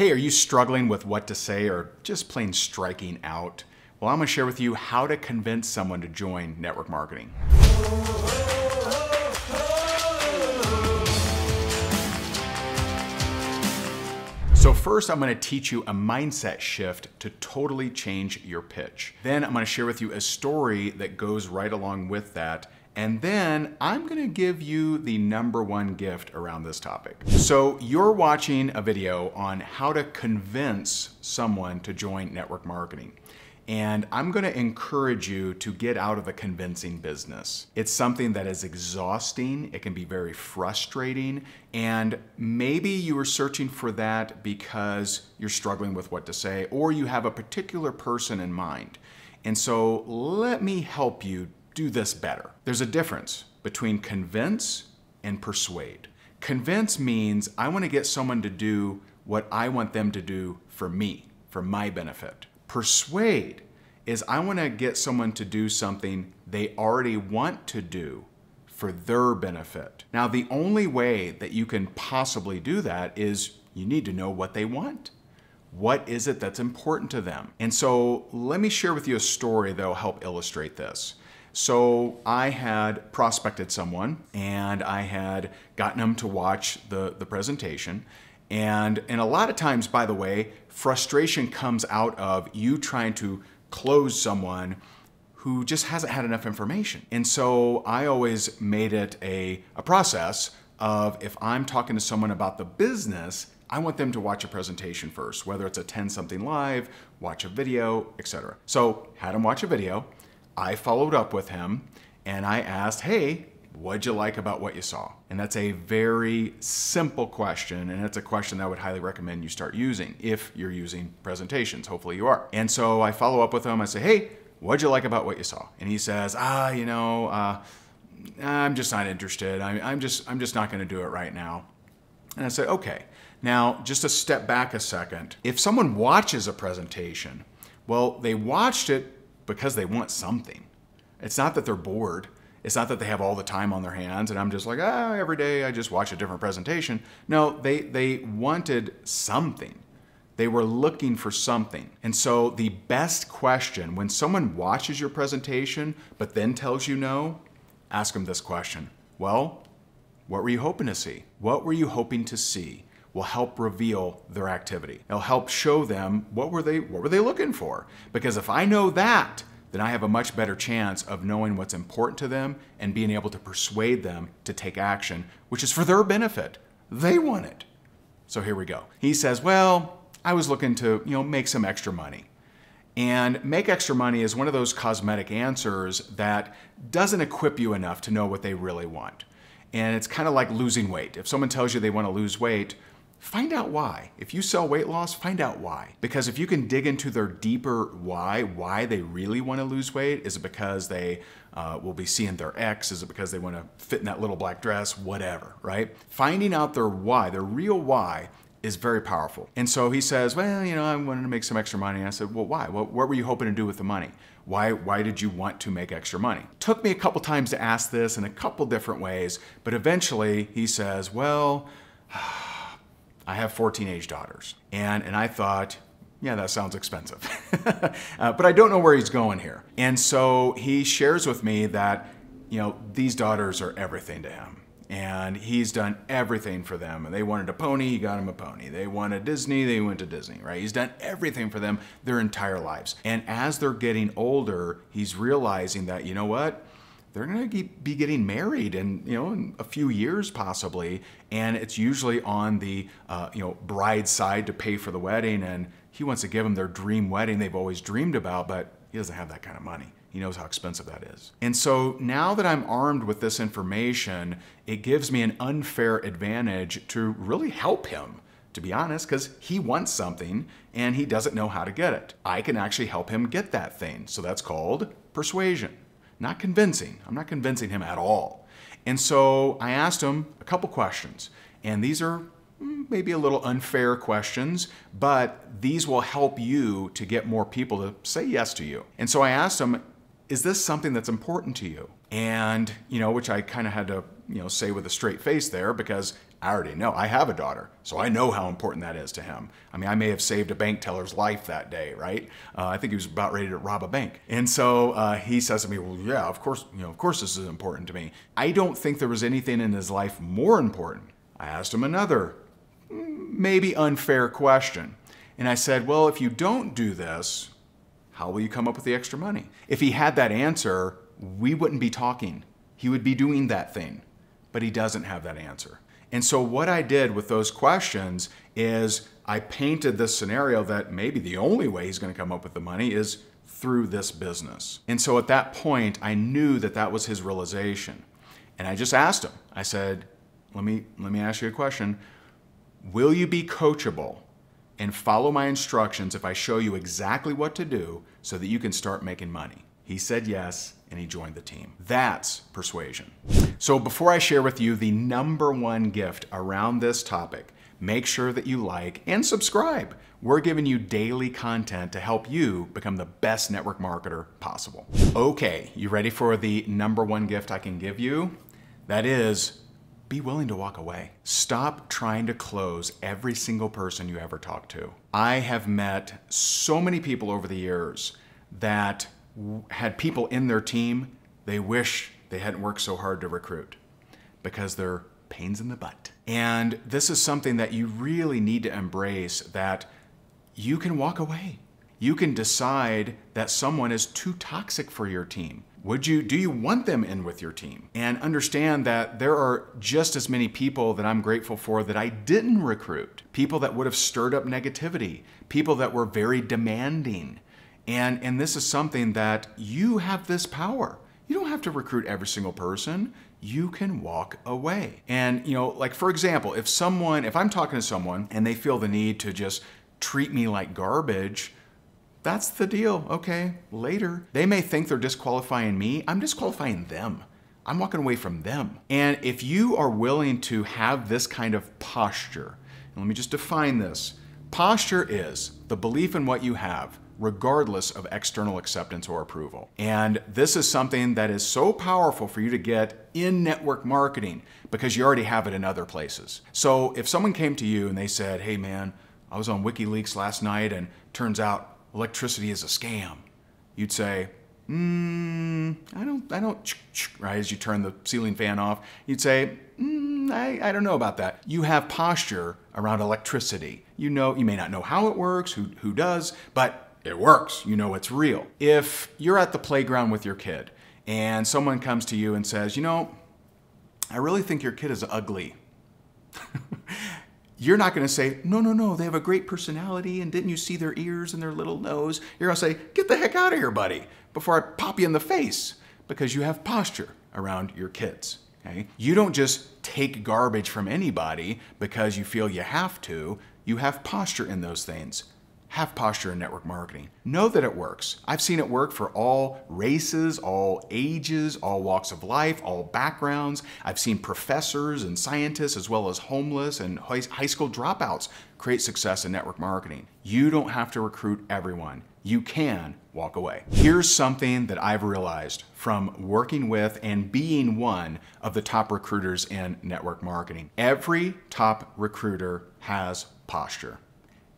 Hey, are you struggling with what to say or just plain striking out? Well, I'm gonna share with you how to convince someone to join network marketing. So first, I'm gonna teach you a mindset shift to totally change your pitch. Then I'm gonna share with you a story that goes right along with that. And then I'm gonna give you the #1 gift around this topic. So you're watching a video on how to convince someone to join network marketing. And I'm gonna encourage you to get out of the convincing business. It's something that is exhausting, it can be very frustrating, and maybe you are searching for that because you're struggling with what to say, or you have a particular person in mind. And so let me help you do this better. There's a difference between convince and persuade. Convince means I wanna get someone to do what I want them to do for me, for my benefit. Persuade is I want to get someone to do something they already want to do for their benefit. Now, the only way that you can possibly do that is you need to know what they want. What is it that's important to them? And so let me share with you a story that'll help illustrate this. So I had prospected someone and I had gotten them to watch the presentation. And a lot of times, by the way, frustration comes out of you trying to close someone who just hasn't had enough information. And so I always made it a process of if I'm talking to someone about the business, I want them to watch a presentation first, whether it's attend something live, watch a video, etc. So had him watch a video. I followed up with him and I asked, hey, what'd you like about what you saw? And that's a very simple question, and it's a question that I would highly recommend you start using if you're using presentations. Hopefully you are. And so I follow up with him. I say, hey, what'd you like about what you saw? And he says, I'm just not interested. I'm just not gonna do it right now. And I say, okay. Now, just to step back a second, if someone watches a presentation, well, they watched it because they want something. It's not that they're bored. It's not that they have all the time on their hands and I'm just like, every day I just watch a different presentation. No, they wanted something. They were looking for something. And so the best question, when someone watches your presentation but then tells you no, ask them this question. Well, what were you hoping to see? What were you hoping to see? Will help reveal their activity. It'll help show them what were they looking for? Because if I know that, then I have a much better chance of knowing what's important to them and being able to persuade them to take action, which is for their benefit. They want it. So here we go. He says, well, I was looking to, make some extra money. And make extra money is one of those cosmetic answers that doesn't equip you enough to know what they really want. And it's kind of like losing weight. If someone tells you they want to lose weight, find out why. If you sell weight loss, find out why. Because if you can dig into their deeper why they really want to lose weight, is it because they will be seeing their ex? Is it because they want to fit in that little black dress? Whatever, right? Finding out their why, their real why, is very powerful. And so he says, well, I wanted to make some extra money. And I said, well, why? What were you hoping to do with the money? Why did you want to make extra money? Took me a couple times to ask this in a couple different ways, but eventually he says, well, I have 4 teenage daughters. And I thought, yeah, that sounds expensive. But I don't know where he's going here. And so he shares with me that, these daughters are everything to him. And he's done everything for them. And they wanted a pony, he got him a pony. They wanted Disney, they went to Disney, right? He's done everything for them their entire lives. And as they're getting older, he's realizing that, you know what? They're gonna be getting married in, in a few years possibly, and it's usually on the bride's side to pay for the wedding, and he wants to give them their dream wedding they've always dreamed about, but he doesn't have that kind of money. He knows how expensive that is. And so now that I'm armed with this information, it gives me an unfair advantage to really help him, to be honest, because he wants something and he doesn't know how to get it. I can actually help him get that thing. So that's called persuasion. Not convincing. I'm not convincing him at all. And so I asked him a couple questions, and these are maybe a little unfair questions, but these will help you to get more people to say yes to you. And so I asked him, is this something that's important to you? And, which I kind of had to, say with a straight face there, because I already know. I have a daughter, so I know how important that is to him. I mean, I may have saved a bank teller's life that day, right? I think he was about ready to rob a bank. And so he says to me, well, yeah, of course, you know, of course this is important to me. I don't think there was anything in his life more important. I asked him another, maybe unfair question. And I said, well, if you don't do this, how will you come up with the extra money? If he had that answer, we wouldn't be talking. He would be doing that thing, but he doesn't have that answer. And so what I did with those questions is I painted this scenario that maybe the only way he's going to come up with the money is through this business. And so at that point, I knew that that was his realization. And I just asked him, I said, let me ask you a question. Will you be coachable and follow my instructions if I show you exactly what to do so that you can start making money? He said yes, and he joined the team. That's persuasion. So before I share with you the #1 gift around this topic, make sure that you like and subscribe. We're giving you daily content to help you become the best network marketer possible. Okay, you ready for the #1 gift I can give you? That is, be willing to walk away. Stop trying to close every single person you ever talk to. I have met so many people over the years that had people in their team they wish they hadn't worked so hard to recruit because they're pains in the butt. And this is something that you really need to embrace, that you can walk away. You can decide that someone is too toxic for your team. Do you want them in with your team? And understand that there are just as many people that I'm grateful for that I didn't recruit. People that would have stirred up negativity. People that were very demanding. And this is something that you have this power. You don't have to recruit every single person. You can walk away. And, you know, like for example, if I'm talking to someone and they feel the need to just treat me like garbage, that's the deal. Okay, later. They may think they're disqualifying me. I'm disqualifying them. I'm walking away from them. And if you are willing to have this kind of posture, and let me just define this. Posture is the belief in what you have, regardless of external acceptance or approval. And this is something that is so powerful for you to get in network marketing because you already have it in other places. So if someone came to you and they said, hey man, I was on WikiLeaks last night and turns out electricity is a scam. You'd say, I don't, right? As you turn the ceiling fan off, you'd say, I don't know about that. You have posture around electricity. You know, you may not know how it works, who does, but it works. You know it's real. If you're at the playground with your kid and someone comes to you and says, you know, I really think your kid is ugly. You're not going to say, no, no, no, they have a great personality and didn't you see their ears and their little nose? You're going to say, get the heck out of here, buddy, before I pop you in the face, because you have posture around your kids. Okay? You don't just take garbage from anybody because you feel you have to. You have posture in those things. Have posture in network marketing. Know that it works. I've seen it work for all races, all ages, all walks of life, all backgrounds. I've seen professors and scientists as well as homeless and high school dropouts create success in network marketing. You don't have to recruit everyone. You can walk away. Here's something that I've realized from working with and being one of the top recruiters in network marketing. Every top recruiter has posture.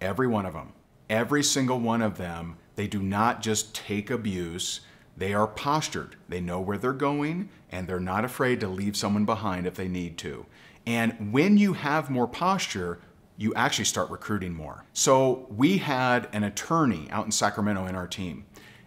Every one of them. Every single one of them, they do not just take abuse, they are postured. They know where they're going and they're not afraid to leave someone behind if they need to. And when you have more posture, you actually start recruiting more. So we had an attorney out in Sacramento in our team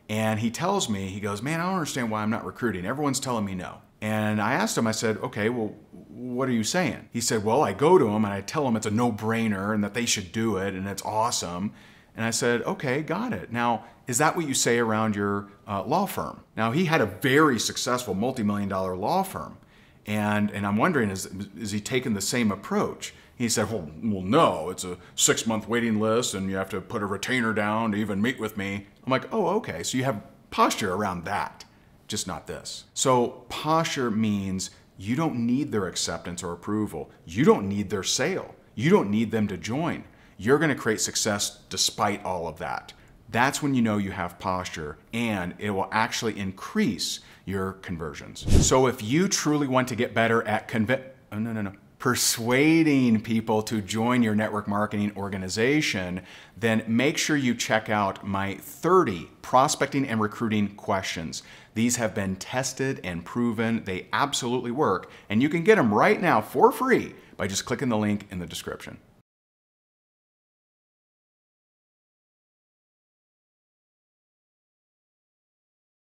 and he tells me, he goes, man, I don't understand why I'm not recruiting. Everyone's telling me no. And I asked him, I said, okay, well, what are you saying? He said, well, I go to them and I tell them it's a no-brainer and that they should do it and it's awesome. And I said, okay, got it. Now, is that what you say around your law firm? Now, he had a very successful multi-million-dollar law firm. And I'm wondering, is he taking the same approach? He said, well, no, it's a 6-month waiting list and you have to put a retainer down to even meet with me. I'm like, oh, okay, so you have posture around that, just not this. So posture means you don't need their acceptance or approval. You don't need their sale. You don't need them to join. You're going to create success despite all of that. That's when you know you have posture, and it will actually increase your conversions. So if you truly want to get better at persuading people to join your network marketing organization, then make sure you check out my 30 prospecting and recruiting questions. These have been tested and proven. They absolutely work, and you can get them right now for free by just clicking the link in the description.